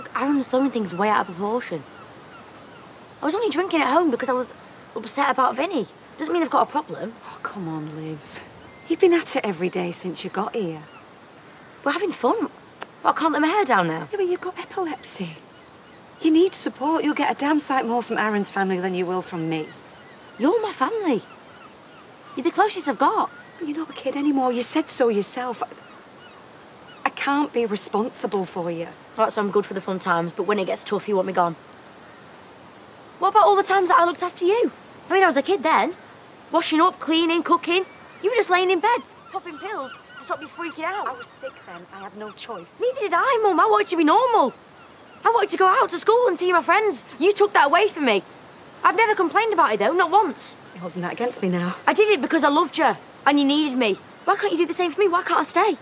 Look, Aaron's blowing things way out of proportion. I was only drinking at home because I was upset about Vinny. Doesn't mean I've got a problem. Oh, come on, Liv. You've been at it every day since you got here. We're having fun. But I can't let my hair down now. Yeah, but you've got epilepsy. You need support. You'll get a damn sight more from Aaron's family than you will from me. You're my family. You're the closest I've got. But you're not a kid anymore. You said so yourself. I can't be responsible for you. All right, so I'm good for the fun times, but when it gets tough, you want me gone. What about all the times that I looked after you? I mean, I was a kid then. Washing up, cleaning, cooking. You were just laying in bed, popping pills to stop me freaking out. I was sick then. I had no choice. Neither did I, Mum. I wanted to be normal. I wanted to go out to school and see my friends. You took that away from me. I've never complained about it, though, not once. You're holding that against me now. I did it because I loved you and you needed me. Why can't you do the same for me? Why can't I stay?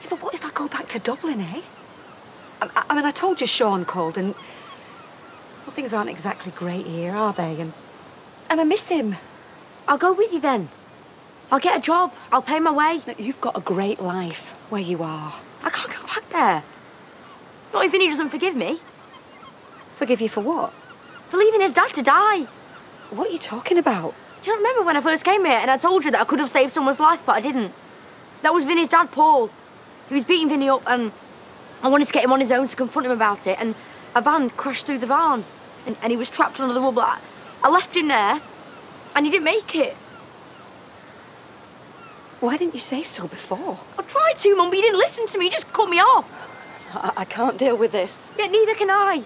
Yeah, but what if I go back to Dublin, eh? I mean, I told you Sean called and... Well, things aren't exactly great here, are they? And I miss him. I'll go with you, then. I'll get a job. I'll pay my way. Look, you've got a great life where you are. I can't go back there. Not if Vinny doesn't forgive me. Forgive you for what? For leaving his dad to die. What are you talking about? Do you remember when I first came here and I told you that I could have saved someone's life, but I didn't? That was Vinny's dad, Paul. He was beating Vinny up and I wanted to get him on his own to confront him about it, and a van crashed through the barn and he was trapped under the rubble. I left him there and he didn't make it. Why didn't you say so before? I tried to, Mum, but you didn't listen to me. You just cut me off. I can't deal with this. Yeah, neither can I.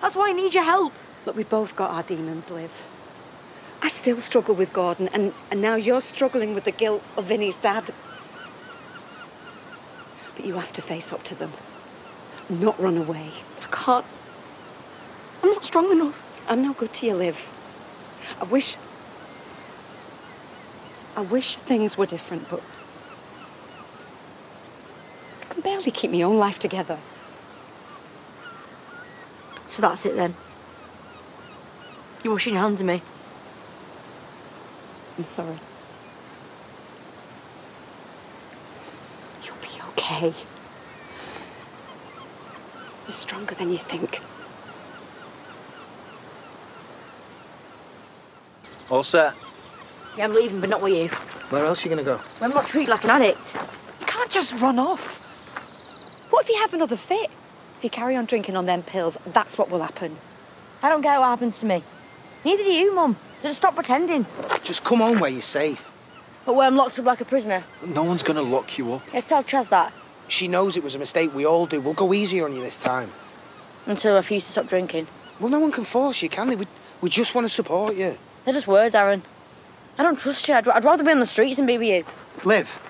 That's why I need your help. Look, we've both got our demons, Liv. I still struggle with Gordon, and now you're struggling with the guilt of Vinny's dad. But you have to face up to them, not run away. I can't. I'm not strong enough. I'm no good to you, Liv. I wish things were different, but... I can barely keep my own life together. So that's it, then? You're washing your hands of me? I'm sorry. You'll be okay. You're stronger than you think. All set? Yeah, I'm leaving, but not with you. Where else are you going to go? Well, I'm not treated like an addict. You can't just run off. What if you have another fit? If you carry on drinking on them pills, that's what will happen. I don't care what happens to me. Neither do you, Mum. So just stop pretending. Just come on where you're safe. But where I'm locked up like a prisoner. No one's going to lock you up. Yeah, tell Chaz that. She knows it was a mistake. We all do. We'll go easier on you this time. Until I refuse to stop drinking. Well, no one can force you, can they? We just want to support you. They're just words, Aaron. I don't trust you. I'd rather be on the streets than be with you. Liv,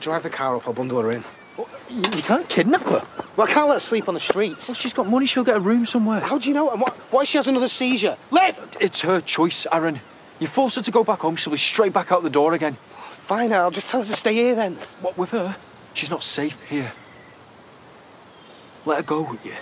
drive the car up. I'll bundle her in. Well, you can't kidnap her. Well, I can't let her sleep on the streets. Well, she's got money. She'll get a room somewhere. How do you know? And what if she has another seizure? Liv! It's her choice, Aaron. You force her to go back home, she'll be straight back out the door again. Fine, I'll just tell her to stay here, then. What, with her? She's not safe here. Let her go, would you?